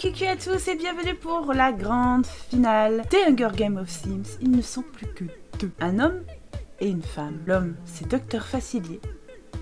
Coucou à tous et bienvenue pour la grande finale des Hunger Games of Sims. Ils ne sont plus que deux, un homme et une femme. L'homme, c'est Dr Facilier,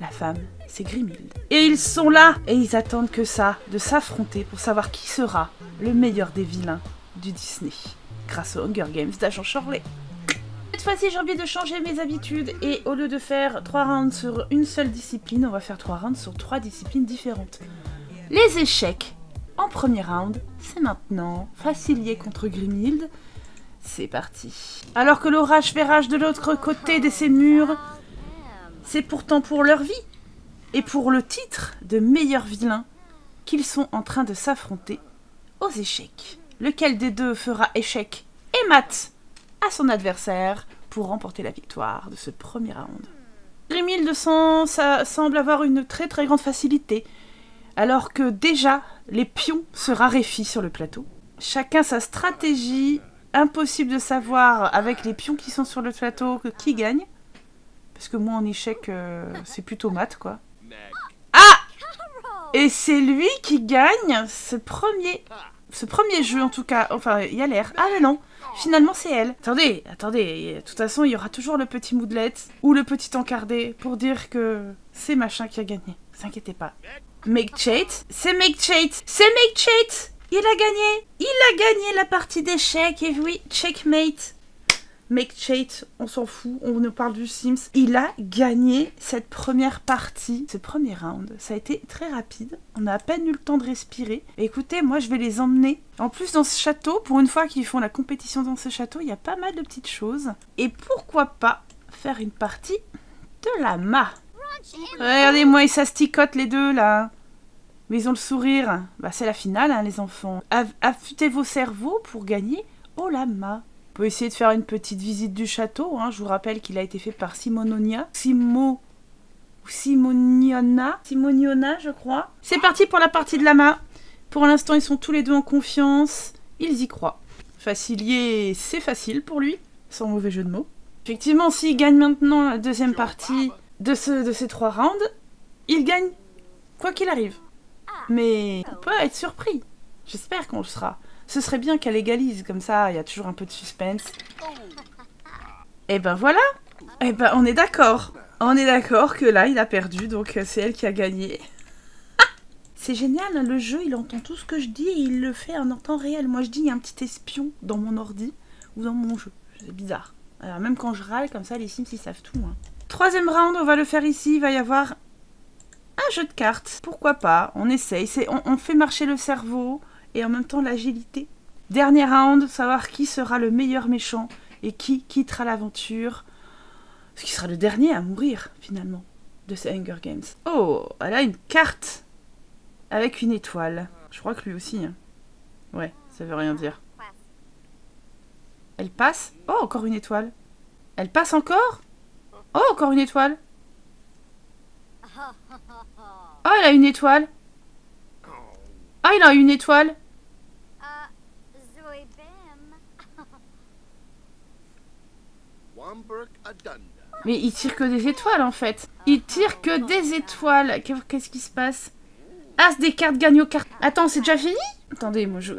la femme, c'est Grimhilde. Et ils sont là et ils attendent que ça, de s'affronter pour savoir qui sera le meilleur des vilains du Disney, grâce aux Hunger Games d'Agent Shirley. Cette fois-ci, j'ai envie de changer mes habitudes et au lieu de faire 3 rounds sur une seule discipline, on va faire 3 rounds sur 3 disciplines différentes. Les échecs en premier round, c'est maintenant Facilier contre Grimhilde. C'est parti. Alors que l'orage fait rage de l'autre côté de ces murs, c'est pourtant pour leur vie et pour le titre de meilleur vilain qu'ils sont en train de s'affronter aux échecs. Lequel des deux fera échec et mat à son adversaire pour remporter la victoire de ce premier round. Grimhilde semble avoir une très grande facilité, alors que déjà les pions se raréfient sur le plateau. Chacun sa stratégie, impossible de savoir avec les pions qui sont sur le plateau qui gagne, parce que moi en échec c'est plutôt mat quoi. Ah, et c'est lui qui gagne ce premier jeu en tout cas, enfin il y a l'air. Ah mais non, finalement c'est elle. Attendez, attendez, de toute façon il y aura toujours le petit moodlet ou le petit encardé pour dire que c'est machin qui a gagné. Ne s'inquiétez pas. Make-Chate, c'est Make-Chate, c'est Make-Chate. Il a gagné la partie d'échecs, et oui, checkmate. Make-Chate, on s'en fout, on nous parle du Sims. Il a gagné cette première partie, ce premier round. Ça a été très rapide, on a à peine eu le temps de respirer. Et écoutez, moi je vais les emmener. En plus dans ce château, pour une fois qu'ils font la compétition dans ce château, il y a pas mal de petites choses. Et pourquoi pas faire une partie de la ma. Regardez-moi, ils s'asticotent les deux là. Mais ils ont le sourire. Bah c'est la finale hein, les enfants. Affûtez vos cerveaux pour gagner au lama. On peut essayer de faire une petite visite du château. Hein. Je vous rappelle qu'il a été fait par Simonionna. Simonionna, je crois. C'est parti pour la partie de lama. Pour l'instant, ils sont tous les deux en confiance. Ils y croient. Facilier, c'est facile pour lui. Sans mauvais jeu de mots. Effectivement, s'il gagne maintenant la deuxième partie de ces 3 rounds, il gagne quoi qu'il arrive. Mais on peut être surpris. J'espère qu'on le sera. Ce serait bien qu'elle égalise, comme ça il y a toujours un peu de suspense. Et ben voilà. Et ben on est d'accord. On est d'accord que là il a perdu, donc c'est elle qui a gagné. C'est génial, hein, le jeu il entend tout ce que je dis et il le fait en temps réel. Moi je dis il y a un petit espion dans mon ordi ou dans mon jeu. C'est bizarre. Alors même quand je râle comme ça, les Sims ils savent tout. Hein. Troisième round, on va le faire ici, il va y avoir un jeu de cartes. Pourquoi pas, on essaye, on fait marcher le cerveau et en même temps l'agilité. Dernier round, savoir qui sera le meilleur méchant et qui quittera l'aventure. Ce qui sera le dernier à mourir finalement de ces Hunger Games. Oh, elle a une carte avec une étoile. Je crois que lui aussi. Hein. Ouais, ça veut rien dire. Elle passe. Oh, encore une étoile. Elle passe encore. Oh, encore une étoile. Oh, elle a une étoile. Ah, il a une étoile. Mais il tire que des étoiles, en fait. Il tire que des étoiles. Qu'est-ce qui se passe? As des cartes gagne aux cartes. Attends, c'est déjà fini? Attendez, moi, je...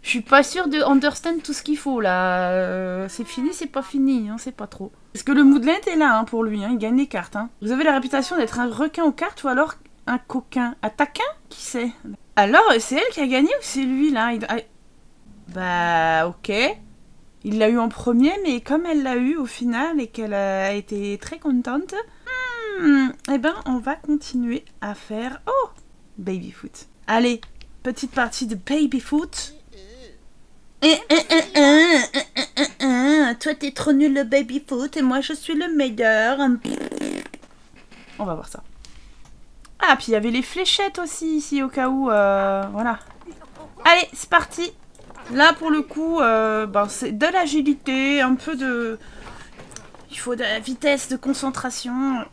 Je suis pas sûre de understand tout ce qu'il faut, là. C'est fini, c'est pas fini, hein, c'est pas trop. Parce que le moodlet est là, hein, pour lui, hein, il gagne les cartes. Hein. Vous avez la réputation d'être un requin aux cartes ou alors un coquin. Un taquin? Qui sait? Alors, c'est elle qui a gagné ou c'est lui, là? Bah, ok. Il l'a eu en premier, mais comme elle l'a eu au final et qu'elle a été très contente, eh ben, on va continuer à faire... Oh! Babyfoot. Allez, petite partie de Babyfoot. Toi t'es trop nul le baby foot et moi je suis le meilleur. On va voir ça. Ah puis il y avait les fléchettes aussi ici au cas où voilà. Allez c'est parti. Là pour le coup ben, c'est de l'agilité, un peu de... Il faut de la vitesse, de concentration.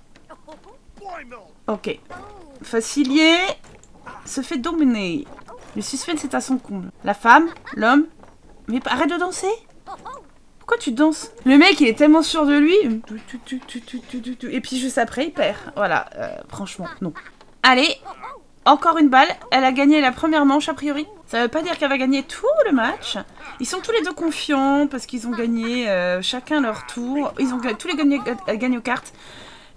Ok. Facilier se fait dominer. Le suspense est à son comble. La femme, l'homme... Mais arrête de danser! Pourquoi tu danses? Le mec, il est tellement sûr de lui. Et puis juste après, il perd. Voilà, franchement, non. Allez, Encore une balle. Elle a gagné la première manche, a priori. Ça veut pas dire qu'elle va gagner tout le match. Ils sont tous les deux confiants parce qu'ils ont gagné chacun leur tour. Ils ont tous les gagné aux cartes.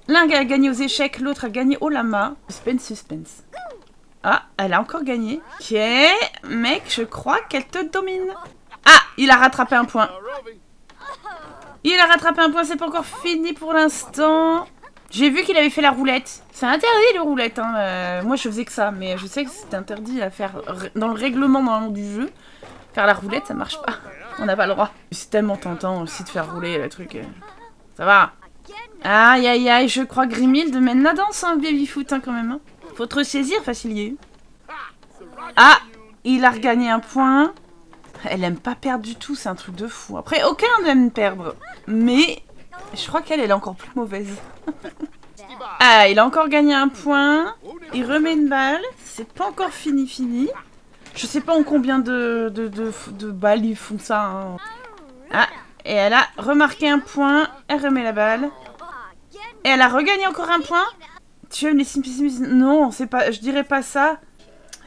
L'un a gagné aux échecs, l'autre a gagné au lama. Suspense, suspense. Ah, elle a encore gagné. Ok, mec, je crois qu'elle te domine. Ah, il a rattrapé un point. Il a rattrapé un point, c'est pas encore fini pour l'instant. J'ai vu qu'il avait fait la roulette. C'est interdit les roulettes, hein. Moi je faisais que ça, mais je sais que c'est interdit à faire dans le règlement normalement du jeu. Faire la roulette, ça marche pas. On n'a pas le droit. C'est tellement tentant aussi de faire rouler le truc. Ça va. Aïe aïe aïe, je crois que Grimhilde mène la danse, hein, baby foot, hein, quand même. Hein. Faut te ressaisir, Facilier. Ah, il a regagné un point. Elle aime pas perdre du tout, c'est un truc de fou. Après, aucun n'aime perdre, mais je crois qu'elle est encore plus mauvaise. Ah, il a encore gagné un point. Il remet une balle. C'est pas encore fini. Je sais pas en combien de balles ils font ça. Hein. Ah, et elle a remarqué un point. Elle remet la balle. Et elle a regagné encore un point. Tu aimes les Simpsons? Non, c'est pas, je dirais pas ça.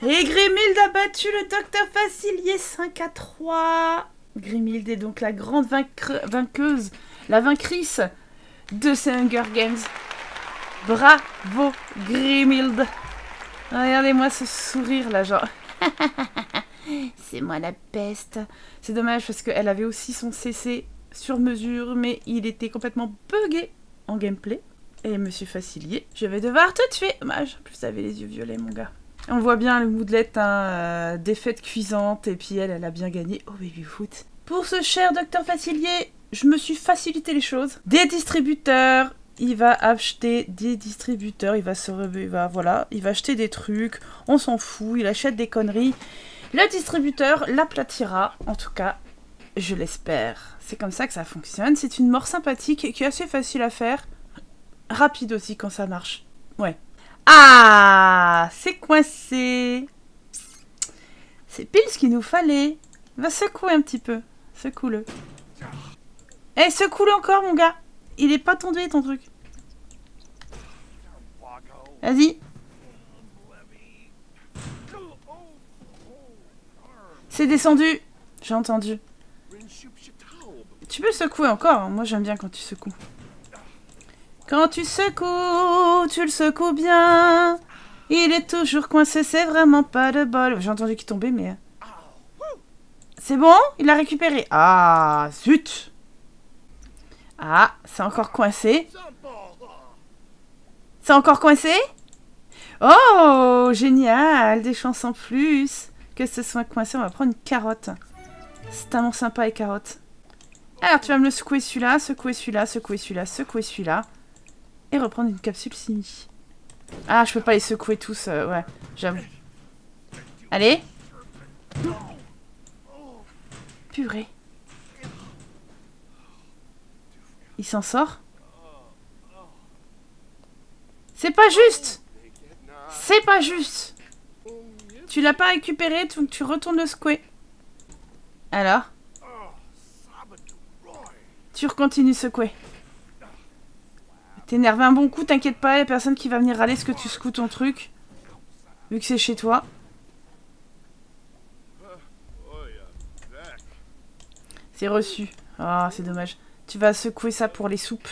Et Grimhilde a battu le Dr Facilier 5-3. Grimhilde est donc la grande vainqueuse, la vaincrice de ces Hunger Games. Bravo Grimhilde. Regardez-moi ce sourire là, genre. C'est moi la peste. C'est dommage parce qu'elle avait aussi son CC sur mesure, mais il était complètement bugué en gameplay. Et monsieur Facilier, je vais devoir te tuer. Dommage, en plus t'avais les yeux violets mon gars. On voit bien le moodlet, hein, défaite cuisante, et puis elle a bien gagné au baby foot. Pour ce cher Dr Facilier, je me suis facilité les choses. Des distributeurs, il va acheter des distributeurs, il va acheter des trucs, on s'en fout, il achète des conneries. Le distributeur l'aplatira, en tout cas, je l'espère. C'est comme ça que ça fonctionne, c'est une mort sympathique et qui est assez facile à faire. Rapide aussi quand ça marche. Ouais. Ah, c'est coincé. C'est pile ce qu'il nous fallait. Va secouer un petit peu. Secoue-le. Eh, secoue-le encore, mon gars. Il est pas tombé, ton truc. Vas-y. C'est descendu. J'ai entendu. Tu peux secouer encore. Moi, j'aime bien quand tu secoues. Quand tu secoues, tu le secoues bien. Il est toujours coincé, c'est vraiment pas de bol. J'ai entendu qu'il tombait, mais... C'est bon, il l'a récupéré. Ah, zut. Ah, c'est encore coincé. C'est encore coincé. Oh, génial, des chances en plus. Que ce soit coincé, on va prendre une carotte. C'est tellement sympa les carottes. Alors, tu vas me le secouer celui-là, secouer celui-là, secouer celui-là, secouer celui-là. Et reprendre une capsule simi. Ah, je peux pas les secouer tous, ouais, j'avoue. Allez. Purée. Il s'en sort? C'est pas juste! C'est pas juste! Tu l'as pas récupéré, donc tu retournes le secouer. Alors? Tu continues secouer. T'énerves un bon coup, t'inquiète pas, il n'y a personne qui va venir râler ce que tu secoues ton truc. Vu que c'est chez toi. C'est reçu. Ah, c'est dommage. Tu vas secouer ça pour les soupes.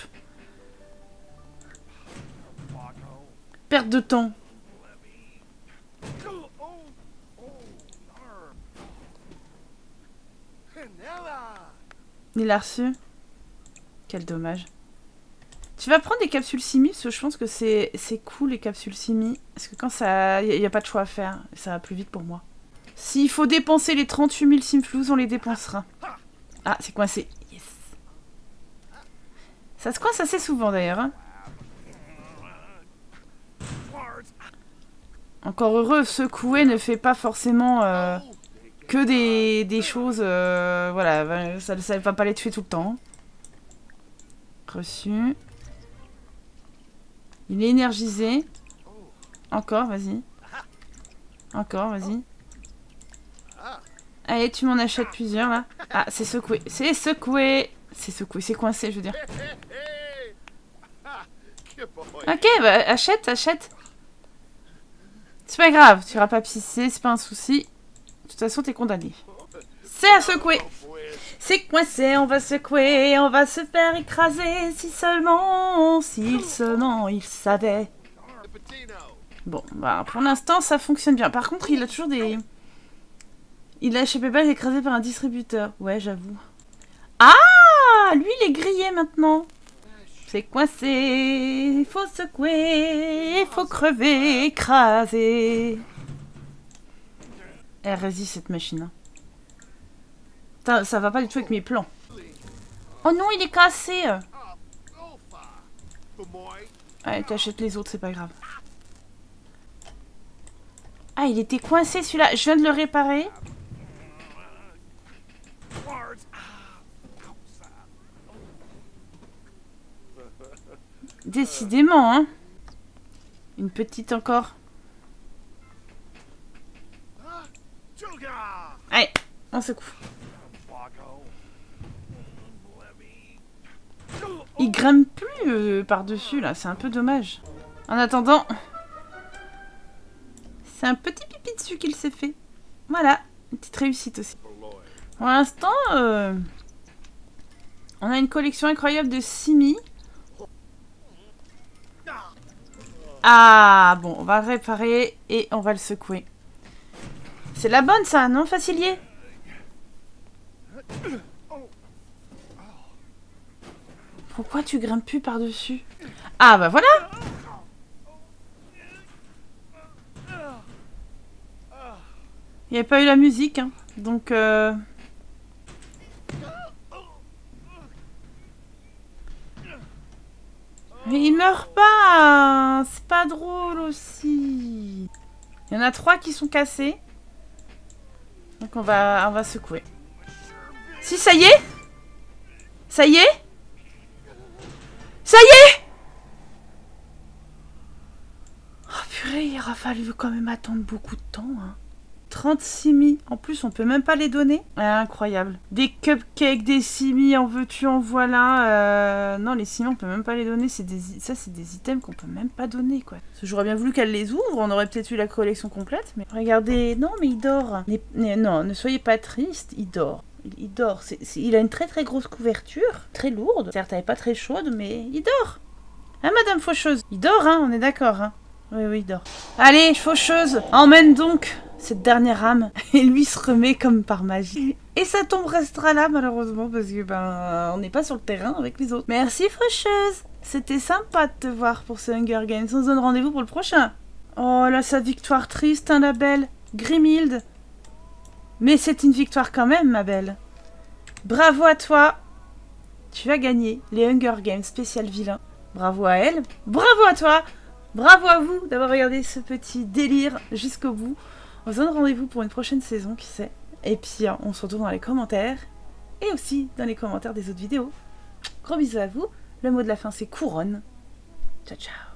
Perte de temps. Il l'a reçu. Quel dommage. Tu vas prendre des capsules simi, parce que je pense que c'est cool les capsules simi. Parce que quand ça... Il n'y a pas de choix à faire. Ça va plus vite pour moi. S'il faut dépenser les 38 000 simflouz, on les dépensera. Ah, c'est coincé. Yes. Ça se coince assez souvent d'ailleurs. Hein. Encore heureux, secouer ne fait pas forcément que des choses... voilà, ça ne va pas les tuer tout le temps. Reçu. Il est énergisé. Encore, vas-y. Encore, vas-y. Allez, tu m'en achètes plusieurs, là. Ah, c'est secoué. C'est secoué. C'est secoué, c'est coincé, je veux dire. Ok, bah, achète, achète. C'est pas grave, tu iras pas pisser, c'est pas un souci. De toute façon, t'es condamné. C'est à secouer. C'est coincé, on va secouer, on va se faire écraser. Si seulement, il savait. Bon, bah pour l'instant, ça fonctionne bien. Par contre, il a toujours des... Il a échappé pas, il est écrasé par un distributeur. Ouais, j'avoue. Ah, lui, il est grillé maintenant. C'est coincé, il faut secouer, il faut crever, écraser. Elle résiste cette machine. Putain, ça va pas du tout avec mes plans. Oh non, il est cassé. Allez, t'achètes les autres, c'est pas grave. Ah, il était coincé celui-là. Je viens de le réparer. Décidément, hein. Une petite encore. Allez, on secoue. Il grimpe plus par-dessus, là. C'est un peu dommage. En attendant, c'est un petit pipi dessus qu'il s'est fait. Voilà, une petite réussite aussi. Pour l'instant, on a une collection incroyable de Simi. Ah, bon, on va le réparer et on va le secouer. C'est la bonne, ça, non, Facilier? Pourquoi tu grimpes plus par-dessus? Ah, bah voilà! Il n'y avait pas eu la musique, hein, donc... Mais il meurt pas! C'est pas drôle aussi! Il y en a 3 qui sont cassés. Donc on va secouer. Si, ça y est! Ça y est! Ça y est! Oh purée, il aura fallu quand même attendre beaucoup de temps, hein. 30 simis. En plus, on peut même pas les donner. Ah, incroyable. Des cupcakes, des simis, en veux-tu, en voilà. Non, les simis, on peut même pas les donner. Ça, c'est des items qu'on peut même pas donner, quoi. J'aurais bien voulu qu'elle les ouvre. On aurait peut-être eu la collection complète. Mais regardez. Non, mais il dort. Non, ne soyez pas triste. Il dort. Il dort. Il a une très, très grosse couverture. Très lourde. Certes, elle est pas très chaude, mais il dort. Hein, madame Faucheuse? Il dort, hein. On est d'accord, hein. Oui, il dort. Allez, Faucheuse, emmène donc cette dernière âme. Et lui se remet comme par magie. Et sa tombe restera là, malheureusement, parce que, ben, on n'est pas sur le terrain avec les autres. Merci, Faucheuse. C'était sympa de te voir pour ce Hunger Games. On se donne rendez-vous pour le prochain. Oh, là, sa victoire triste, hein, la belle. Grimhilde. Mais c'est une victoire quand même, ma belle. Bravo à toi. Tu as gagné les Hunger Games spécial vilain. Bravo à elle. Bravo à toi. Bravo à vous d'avoir regardé ce petit délire jusqu'au bout. On se donne rendez-vous pour une prochaine saison, qui sait. Et puis, on se retrouve dans les commentaires. Et aussi dans les commentaires des autres vidéos. Gros bisous à vous. Le mot de la fin, c'est couronne. Ciao, ciao.